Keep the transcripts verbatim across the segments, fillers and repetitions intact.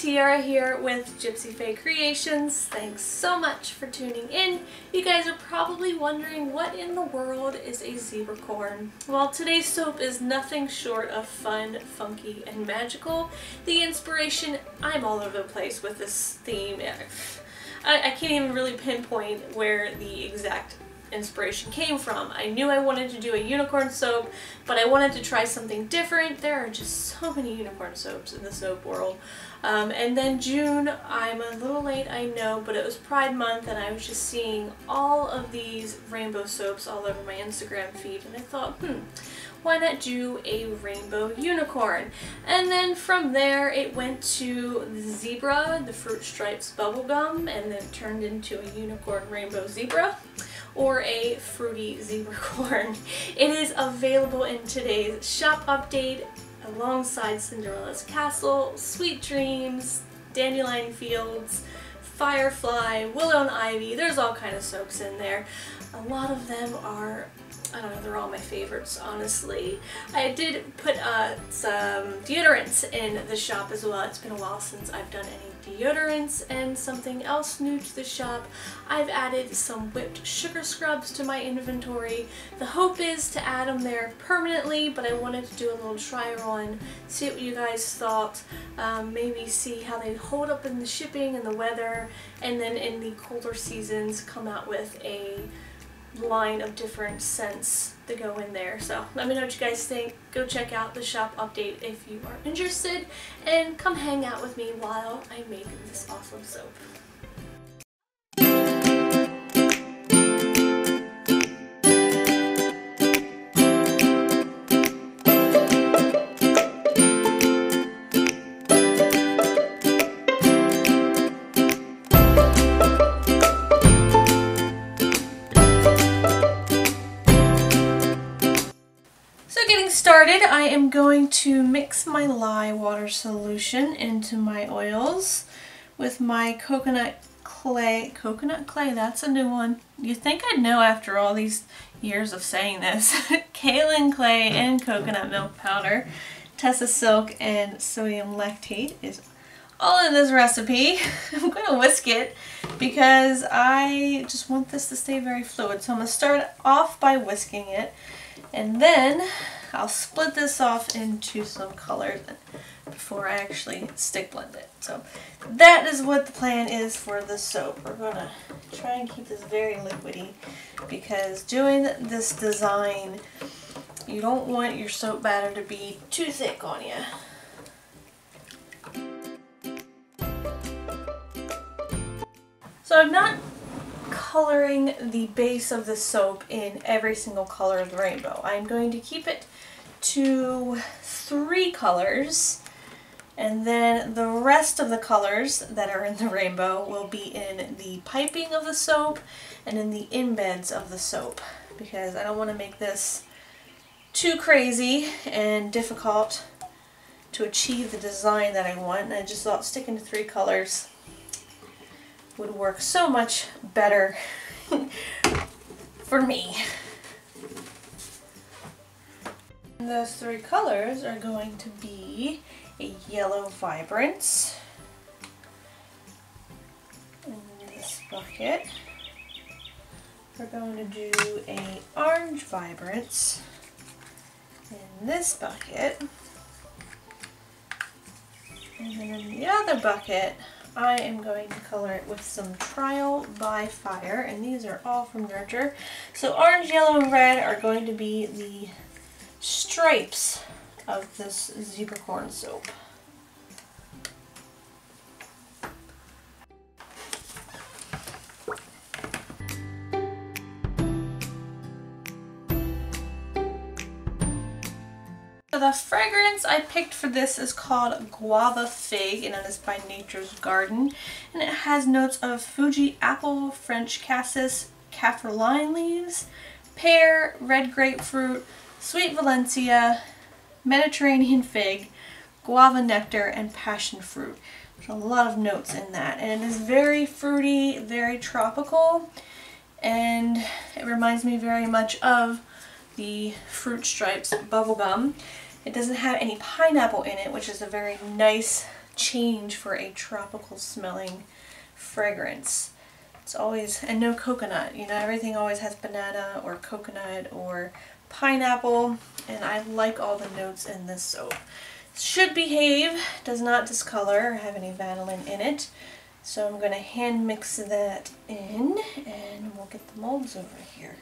Tiara here with Gypsy Fae Creations. Thanks so much for tuning in. You guys are probably wondering what in the world is a zebra corn? Well, today's soap is nothing short of fun, funky, and magical. The inspiration, I'm all over the place with this theme. I, I can't even really pinpoint where the exact inspiration came from. I knew I wanted to do a unicorn soap, but I wanted to try something different. There are just so many unicorn soaps in the soap world. Um, and then June, I'm a little late, I know, but it was Pride Month and I was just seeing all of these rainbow soaps all over my Instagram feed and I thought, hmm, why not do a rainbow unicorn? And then from there it went to the zebra, the Fruit Stripes bubblegum, and then turned into a unicorn rainbow zebra, or a fruity zebra corn. It is available in today's shop update alongside Cinderella's Castle, Sweet Dreams, Dandelion Fields, Firefly, Willow and Ivy. There's all kind of soaps in there. A lot of them are, I don't know, they're all my favorites, honestly. I did put uh, some deodorants in the shop as well. It's been a while since I've done any deodorants, and something else new to the shop, I've added some whipped sugar scrubs to my inventory. The hope is to add them there permanently, but I wanted to do a little try on, see what you guys thought, um, maybe see how they hold up in the shipping and the weather, and then in the colder seasons come out with a line of different scents that go in there. So let me know what you guys think. Go check out the shop update if you are interested, and come hang out with me while I make this awesome soap. Started, I am going to mix my lye water solution into my oils with my coconut clay. Coconut clay, that's a new one. You think I'd know after all these years of saying this. Kaolin clay and coconut milk powder, Tessa silk, and sodium lactate is all in this recipe. I'm going to whisk it because I just want this to stay very fluid. So I'm going to start off by whisking it, and then I'll split this off into some colors before I actually stick blend it. So that is what the plan is for the soap. We're going to try and keep this very liquidy because doing this design, you don't want your soap batter to be too thick on you. So I'm not coloring the base of the soap in every single color of the rainbow. I'm going to keep it to three colors, and then the rest of the colors that are in the rainbow will be in the piping of the soap and in the embeds of the soap, because I don't want to make this too crazy and difficult to achieve the design that I want, and I just thought sticking to three colors would work so much better for me. And those three colors are going to be a yellow vibrance in this bucket. We're going to do a orange vibrance in this bucket, and then in the other bucket I am going to color it with some Trial by Fire, and these are all from Nurture. So orange, yellow, and red are going to be the stripes of this zebra corn soap. The fragrance I picked for this is called Guava Fig, and it is by Nature's Garden, and it has notes of Fuji apple, French cassis, kaffir lime leaves, pear, red grapefruit, sweet Valencia, Mediterranean fig, guava nectar, and passion fruit. There's a lot of notes in that, and it is very fruity, very tropical, and it reminds me very much of the Fruit Stripes bubblegum. It doesn't have any pineapple in it, which is a very nice change for a tropical smelling fragrance. It's always, and no coconut, you know, everything always has banana or coconut or pineapple, and I like all the notes in this soap. Should behave, does not discolor or have any vanillin in it. So I'm going to hand mix that in, and we'll get the molds over here.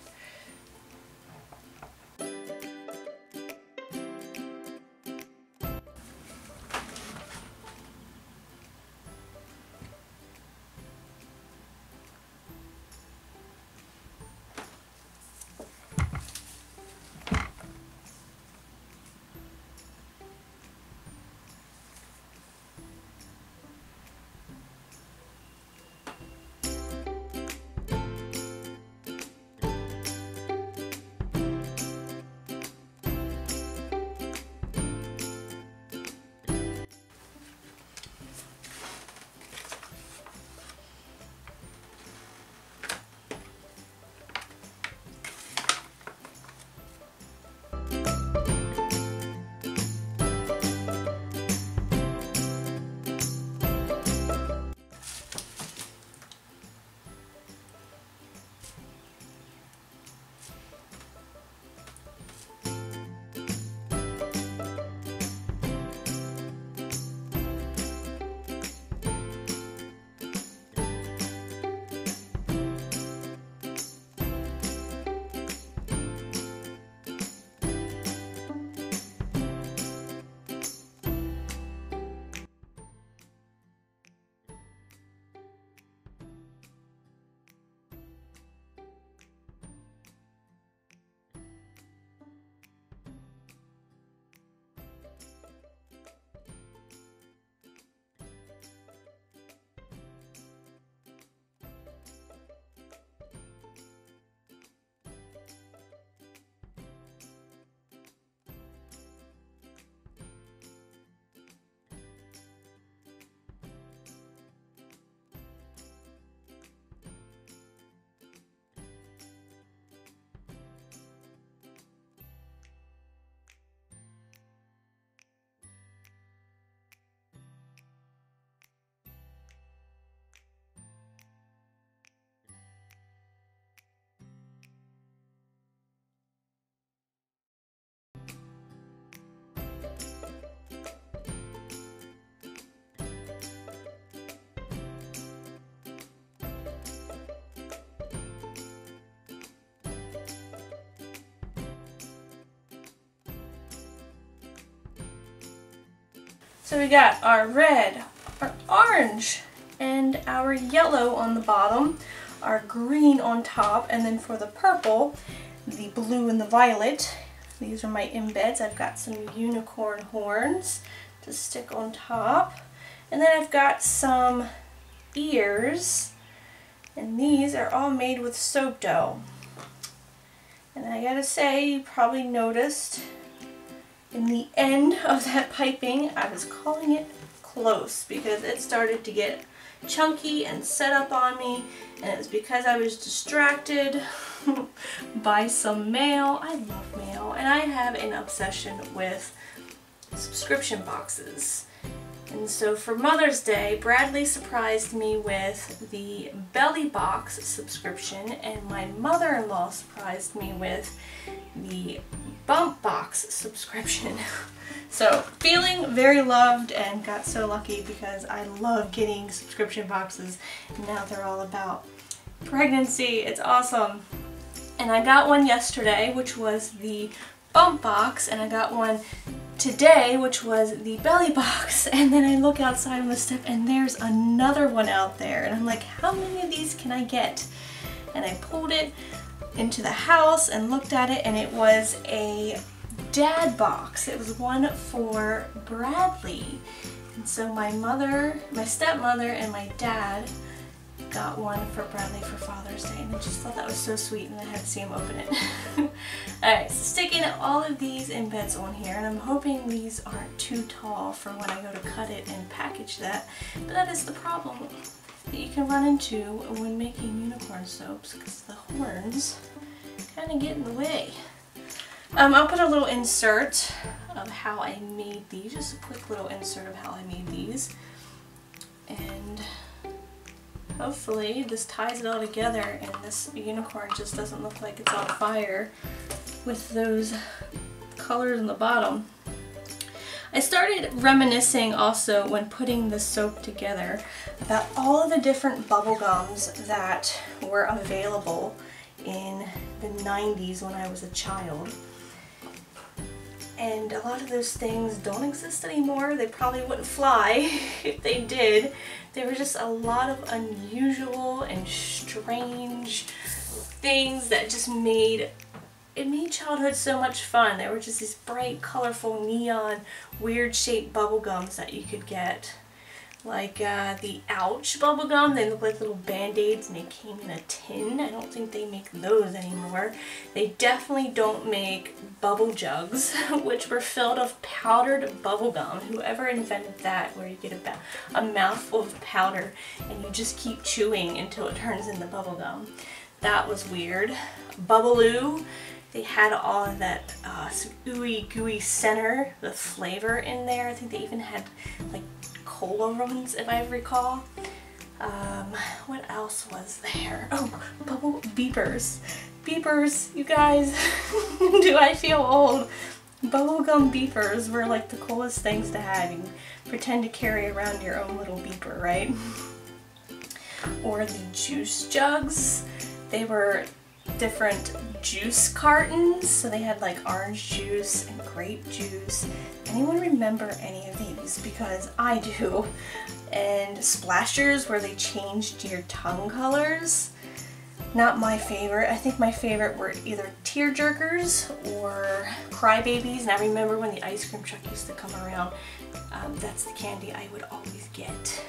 So we got our red, our orange, and our yellow on the bottom, our green on top, and then for the purple, the blue and the violet. These are my embeds. I've got some unicorn horns to stick on top. And then I've got some ears, and these are all made with soap dough. And I gotta say, you probably noticed in the end of that piping, I was calling it close because it started to get chunky and set up on me, and it was because I was distracted by some mail. I love mail, and I have an obsession with subscription boxes. And so for Mother's Day, Bradley surprised me with the Belly Box subscription, and my mother-in-law surprised me with the Bump Box subscription. So feeling very loved, and got so lucky because I love getting subscription boxes, and now they're all about pregnancy. It's awesome. And I got one yesterday, which was the Bump Box, and I got one today, which was the Belly Box, and then I look outside on the step and there's another one out there, and I'm like, how many of these can I get? And I pulled it into the house and looked at it, and it was a dad box. It was one for Bradley, and so my mother, my stepmother, and my dad got one for Bradley for Father's Day, and I just thought that was so sweet, and I had to see him open it. Alright, so sticking all of these embeds on here, and I'm hoping these aren't too tall for when I go to cut it and package that, but that is the problem that you can run into when making unicorn soaps, because the horns kind of get in the way. Um, I'll put a little insert of how I made these, just a quick little insert of how I made these. And hopefully this ties it all together and this unicorn just doesn't look like it's on fire with those colors in the bottom. I started reminiscing also when putting the soap together about all of the different bubble gums that were available in the nineties when I was a child. And a lot of those things don't exist anymore. They probably wouldn't fly if they did. There were just a lot of unusual and strange things that just made, it made childhood so much fun. There were just these bright, colorful, neon, weird shaped bubble gums that you could get. Like uh, the Ouch bubble gum, they look like little band-aids and they came in a tin. I don't think they make those anymore. They definitely don't make bubble jugs, which were filled with powdered bubble gum. Whoever invented that, where you get a, a mouthful of powder and you just keep chewing until it turns into bubble gum. That was weird. Bubbaloo, they had all of that uh, ooey gooey center, the flavor in there. I think they even had like cola runs, if I recall. Um, what else was there? Oh, bubble beepers. Beepers, you guys. Do I feel old? Bubblegum beepers were like the coolest things to have. You pretend to carry around your own little beeper, right? Or the juice jugs. They were different juice cartons, so they had like orange juice and grape juice. Anyone remember any of these? Because I do. And splashers, where they changed your tongue colors. Not my favorite. I think my favorite were either tear jerkers or crybabies. And I remember when the ice cream truck used to come around, um, that's the candy I would always get.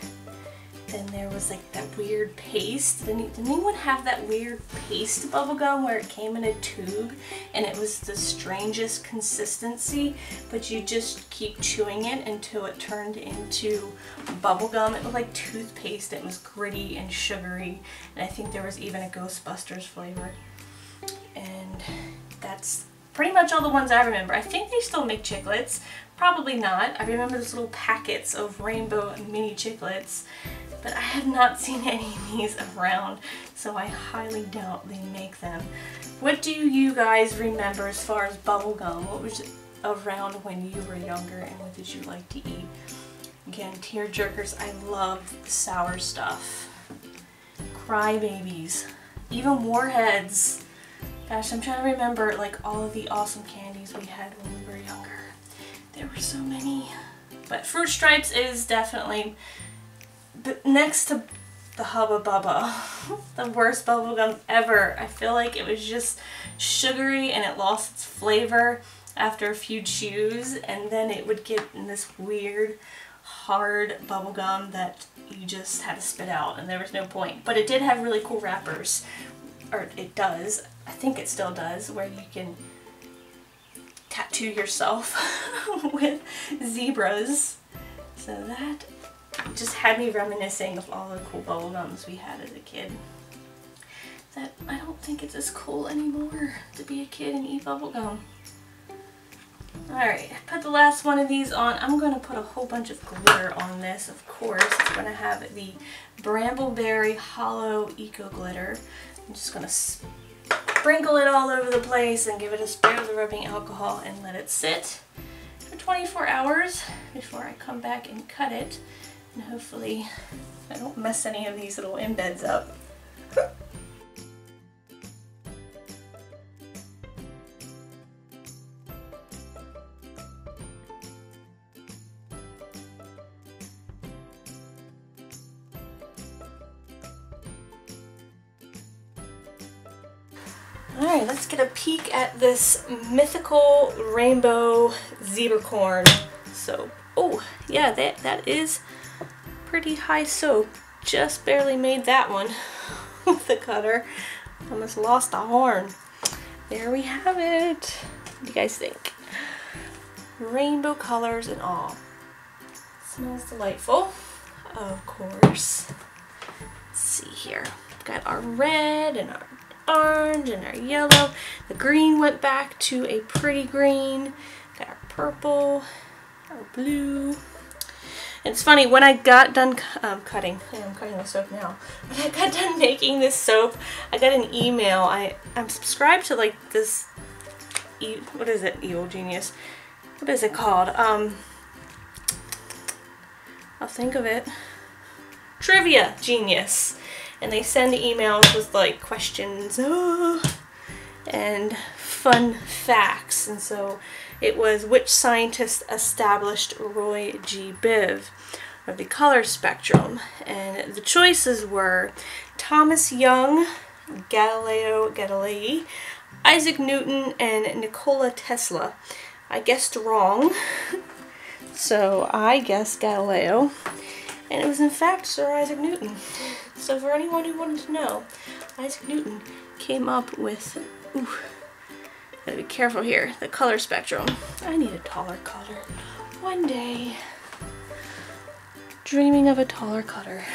Then there was like that weird paste. Didn't, didn't anyone have that weird paste bubblegum where it came in a tube and it was the strangest consistency, but you just keep chewing it until it turned into bubblegum? It looked like toothpaste. It was gritty and sugary, and I think there was even a Ghostbusters flavor. And that's pretty much all the ones I remember. I think they still make chiclets. Probably not. I remember those little packets of rainbow mini chiclets. But I have not seen any of these around, so I highly doubt they make them. What do you guys remember as far as bubblegum? What was around when you were younger and what did you like to eat? Again, tear jerkers, I love the sour stuff. Crybabies, even Warheads. Gosh, I'm trying to remember like all of the awesome candies we had when we were younger. There were so many. But Fruit Stripes is definitely, but next to the Hubba Bubba, the worst bubblegum ever. I feel like it was just sugary and it lost its flavor after a few chews, and then it would get in this weird hard bubblegum that you just had to spit out and there was no point. But it did have really cool wrappers, or it does, I think it still does, where you can tattoo yourself with zebras. So that just had me reminiscing of all the cool bubble gums we had as a kid. That I don't think it's as cool anymore to be a kid and eat bubble gum. Alright, put the last one of these on. I'm going to put a whole bunch of glitter on this, of course. It's going to have the Brambleberry Hollow Eco Glitter. I'm just going to sprinkle it all over the place and give it a spray of the rubbing alcohol and let it sit for twenty-four hours before I come back and cut it. And hopefully I don't mess any of these little embeds up. Alright, let's get a peek at this mythical rainbow zebra corn soap. Oh, yeah, that, that is pretty high soap. Just barely made that one with the cutter. Almost lost a horn. There we have it. What do you guys think? Rainbow colors and all. Smells delightful, of course. Let's see here. We've got our red and our orange and our yellow. The green went back to a pretty green. Got our purple, our blue. It's funny, when I got done um, cutting, yeah, I'm cutting the soap now. When I got done making this soap, I got an email. I, I'm subscribed to like this, e what is it, Eco Genius? What is it called? Um, I'll think of it. Trivia Genius. And they send emails with like questions oh, and fun facts. And so it was, which scientist established Roy G. Biv of the color spectrum? And the choices were Thomas Young, Galileo Galilei, Isaac Newton, and Nikola Tesla. I guessed wrong, so I guessed Galileo. And it was in fact Sir Isaac Newton. So for anyone who wanted to know, Isaac Newton came up with, ooh, gotta be careful here, the color spectrum. I need a taller cutter. One day, dreaming of a taller cutter.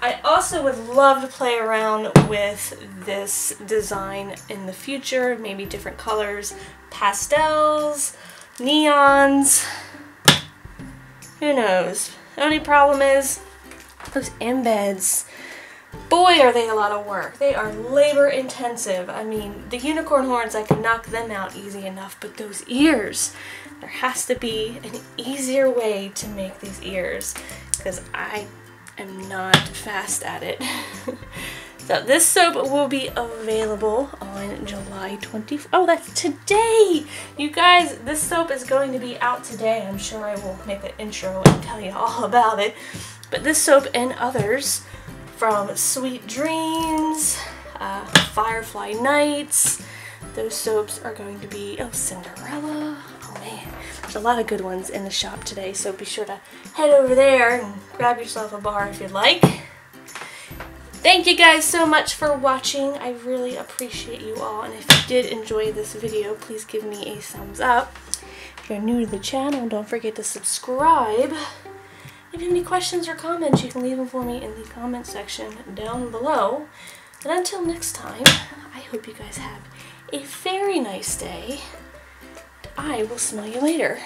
I also would love to play around with this design in the future, maybe different colors, pastels, neons. Who knows? The only problem is those embeds. Boy, are they a lot of work. They are labor intensive. I mean, the unicorn horns, I could knock them out easy enough, but those ears, there has to be an easier way to make these ears because I am not fast at it. So this soap will be available on July twentieth. Oh, that's today! You guys, this soap is going to be out today. I'm sure I will make an intro and tell you all about it. But this soap and others from Sweet Dreams, uh, Firefly Nights, those soaps are going to be, oh, Cinderella. Oh man, there's a lot of good ones in the shop today, so be sure to head over there and grab yourself a bar if you'd like. Thank you guys so much for watching. I really appreciate you all. And if you did enjoy this video, please give me a thumbs up. If you're new to the channel, don't forget to subscribe. If you have any questions or comments, you can leave them for me in the comment section down below. And until next time, I hope you guys have a very nice day. I will smell you later.